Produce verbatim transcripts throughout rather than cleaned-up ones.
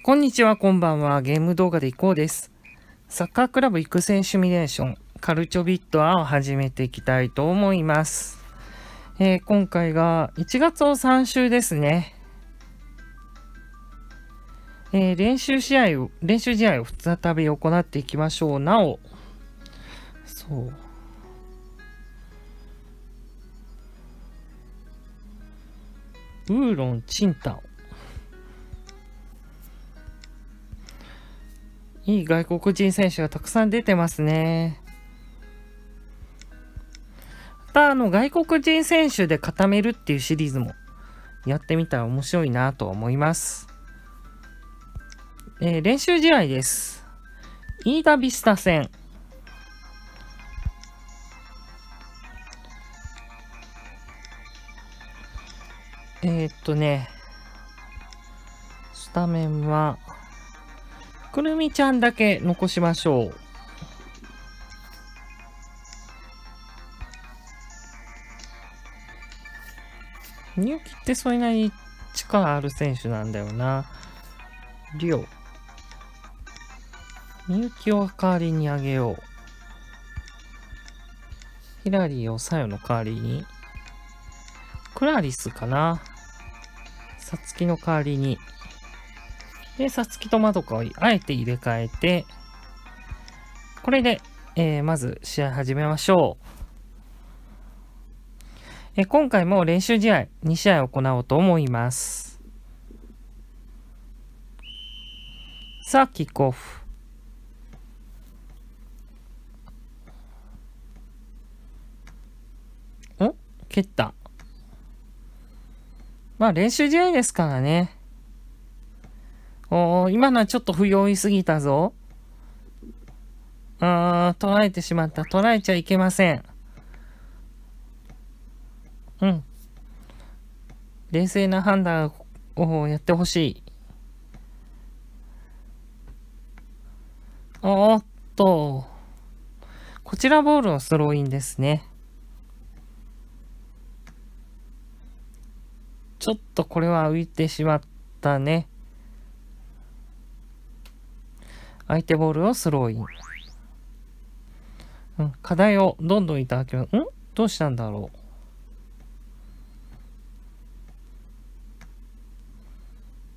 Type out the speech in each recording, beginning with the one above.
こんにちは、こんばんは。ゲーム動画でいこうです。サッカークラブ育成シミュレーション、カルチョビットアを始めていきたいと思います。えー、今回がいちがつのさん週ですね。えー、練習試合を、練習試合を再び行っていきましょう。なお、そう。ウーロン、チンタオ。いい外国人選手がたくさん出てますね。また、あの、外国人選手で固めるっていうシリーズもやってみたら面白いなと思います。えー、練習試合です。飯田ビスタ戦。えー、っとね、スタメンは、くるみちゃんだけ残しましょう。みゆきってそれなりに力ある選手なんだよな。りょう。みゆきを代わりにあげよう。ひらりをさよの代わりに。クラリスかな。さつきの代わりに。で、さつきとまどかをあえて入れ替えて、これで、えー、まず試合始めましょう。えー、今回も練習試合に試合行おうと思います。さあ、キックオフ。ん？蹴った。まあ、練習試合ですからね。おー、今のはちょっと不用意すぎたぞ。あー、捉えてしまった。捉えちゃいけません。うん。冷静な判断をやってほしい。おーっと。こちらボールのスローインですね。ちょっとこれは浮いてしまったね。相手ボールをスローイン。うん、課題をどんどんいただきます。ん？どうしたんだろ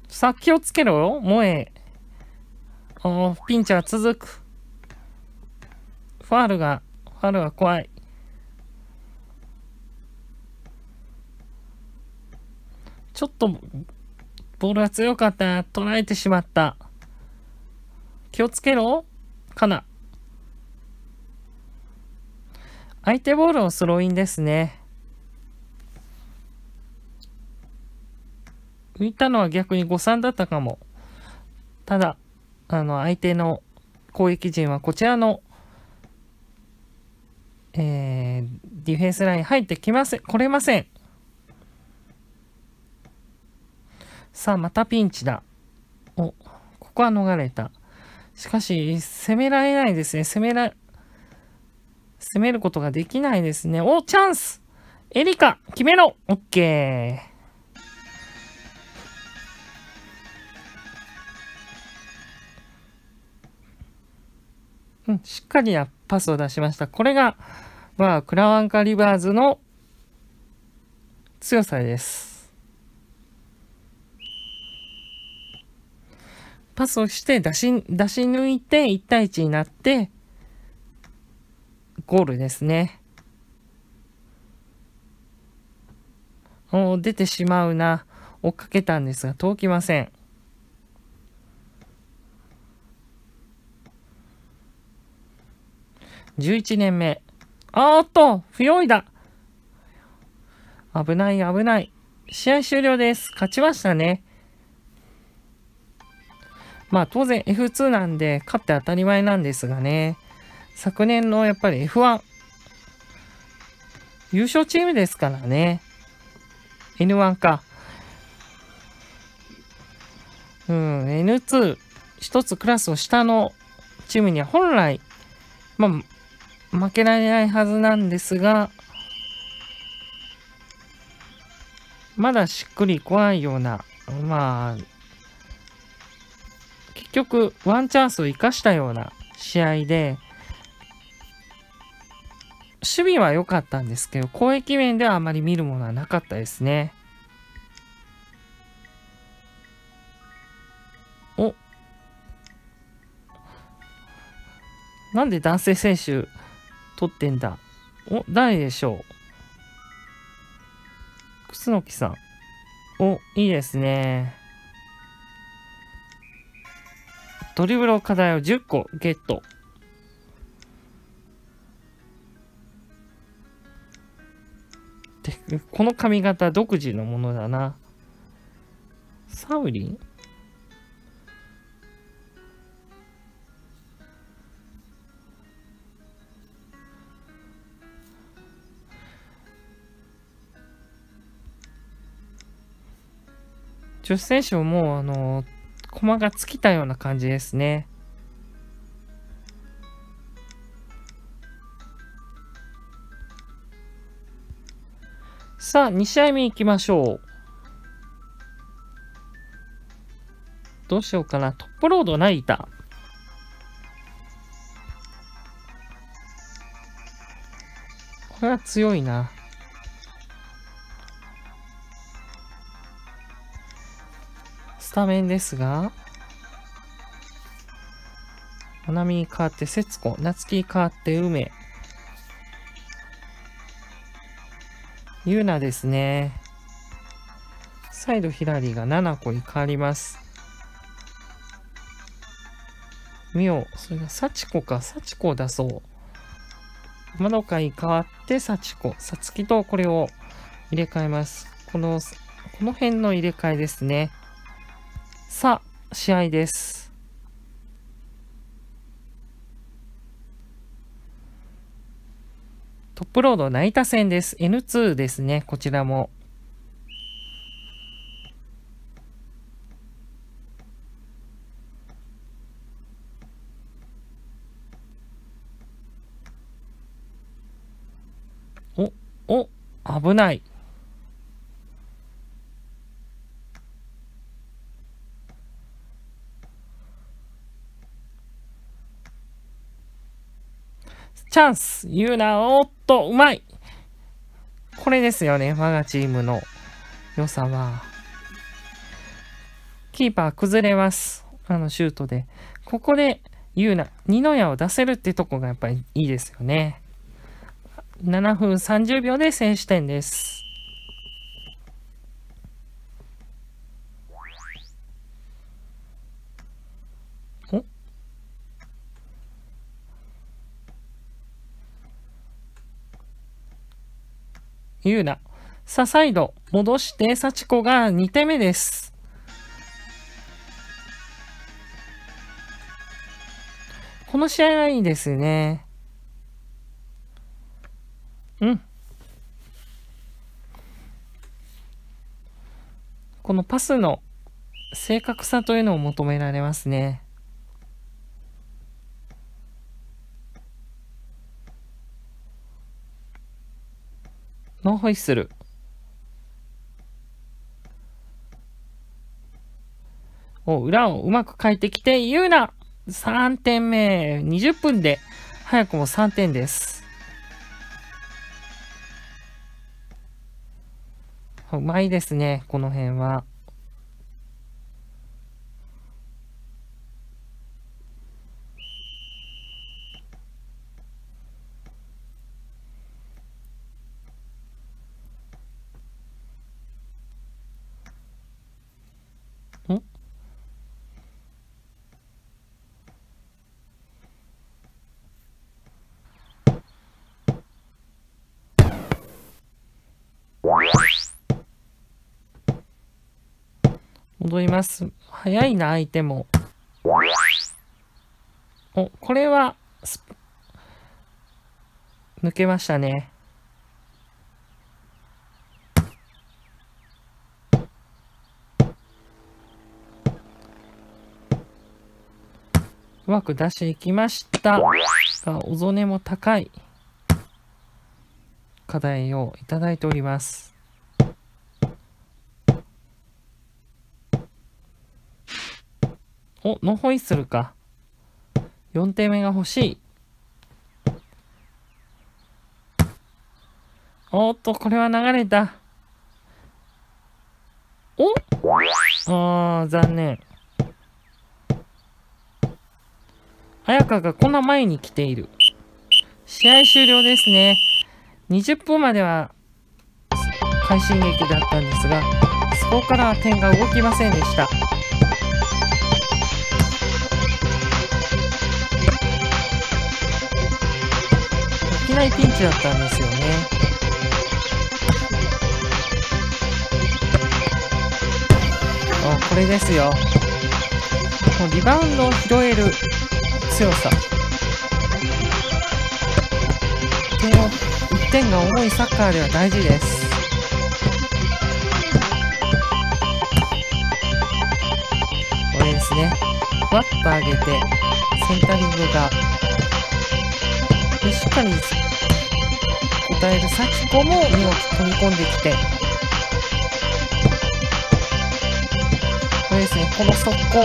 う。さあ、気をつけろよ、萌え。おー、ピンチは続く。ファールが、ファールが怖い。ちょっと、ボールが強かった。捉えてしまった。気をつけろかな。相手ボールをスローインですね。浮いたのは逆に誤算だったかも。ただ、あの、相手の攻撃陣はこちらの、えー、ディフェンスラインに入ってきません、来れません。さあ、またピンチだ。お、ここは逃れた。しかし、攻められないですね。攻めら、攻めることができないですね。お、チャンス！エリカ、決めろ！オッケー。うん、しっかりなパスを出しました。これが、まあ、クラワンカリバーズの強さです。パスをして出し、出し抜いていち対いちになってゴールですね。お、出てしまうな。追っかけたんですが届きません。じゅういちねんめ。あーっと、不用意だ。危ない危ない。試合終了です。勝ちましたね。まあ当然 エフツー なんで勝って当たり前なんですがね、昨年のやっぱり エフワン 優勝チームですからね。 エヌワン か、うん、 エヌツー 一つクラスを下のチームには本来、まあ、負けられないはずなんですが、まだしっくりこないような、まあ局ワンチャンスを生かしたような試合で、守備は良かったんですけど、攻撃面ではあまり見るものはなかったですね。お、なんで男性選手取ってんだ。お、誰でしょう。楠木さん。お、いいですね。ドリブルの課題をじゅっこゲット。で、この髪型独自のものだな。サウリン？女子選手ももうあの駒が尽きたような感じですね。さあ、に試合目いきましょう。どうしようかな。トップロードナイター。これは強いな。スタメンですが、まなみに代わって節子、夏希に代わって梅、優奈ですね。サイドひらりが七子に変わります。みお、それが幸子か、幸子だそう。まどかに代わって幸子、さつきとこれを入れ替えます。この、この辺の入れ替えですね。さあ、試合です。トップロード成田戦です。エヌツー ですね、こちらも。お、お、危ない。チャンス言うな、おっと、うまい。これですよね、我がチームの良さは。キーパー崩れます。あのシュートで。ここで言うな、二の矢を出せるってとこがやっぱりいいですよね。ななふんさんじゅうびょうで先取点です。ゆうな。さあ、サイド戻して、幸子がにてんめです。この試合はいいですね。うん。このパスの正確さというのを求められますね。ノーホイッスル。お、裏をうまく変えてきて、ゆうな！ さん 点目。にじゅっぷんで、早くもさんてんです。うまいですね、この辺は。戻ります。早いな、相手も。お、これは抜けましたね。うまく出していきました。さあ、おぞねも高い課題をいただいております。お、ノーホイッスルか。よんてんめが欲しい。おっと、これは流れた。お？あー、残念。彩香がこんな前に来ている。試合終了ですね。にじゅっぷんまでは快進撃だったんですが、そこからは点が動きませんでした。いきなりピンチだったんですよね。これですよ。もうリバウンドを拾える強さ。点をいってんが重いサッカーでは大事です。これですね。ふわっと上げてセンタリングがしっかり答えるサキコも見事飛び込んできて。これですね、この速攻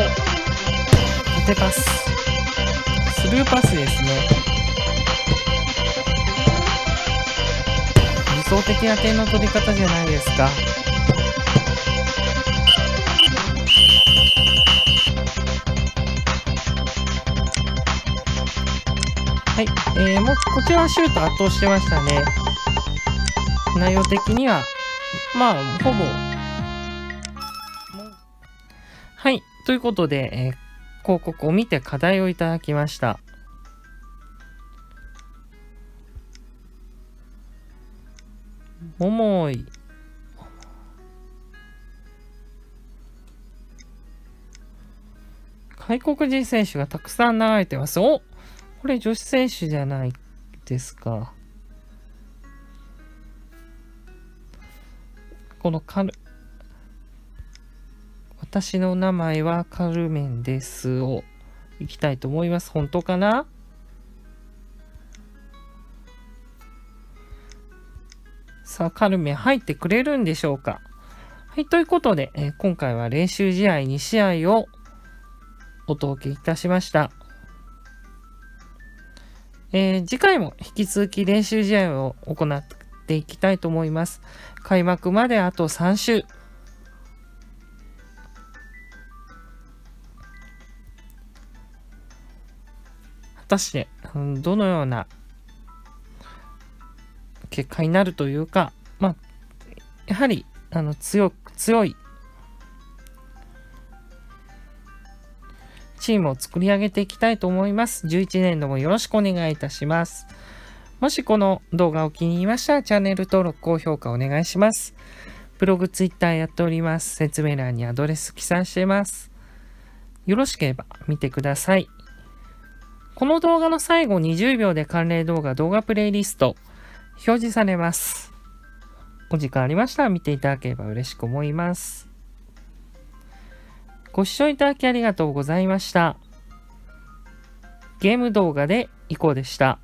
縦パススルーパスですね。理想的な点の取り方じゃないですか。はい、えー、もうこちらはシュート圧倒してましたね。内容的にはまあほぼ。はい。ということで、えー、広告を見て課題をいただきました。ももい。外国人選手がたくさん流れてます。お、これ女子選手じゃないですか。このカル私の名前はカルメンですをいきたいと思います。本当かな？さあ、カルメン入ってくれるんでしょうか？はい、ということで、えー、今回は練習試合にしあいをお届けいたしました。えー、次回も引き続き練習試合を行っていきたいと思います。開幕まであとさんしゅう。果たしてどのような結果になるというか、まあ、やはりあの強く強いチームを作り上げていきたいと思います。じゅういちねんどもよろしくお願いいたします。もしこの動画を気に入りましたらチャンネル登録、高評価お願いします。ブログ、ツイッターやっております。説明欄にアドレス記載しています。よろしければ見てください。この動画の最後にじゅうびょうで関連動画、動画プレイリスト表示されます。お時間ありましたら見ていただければ嬉しく思います。ご視聴いただきありがとうございました。ゲーム動画でいこうでした。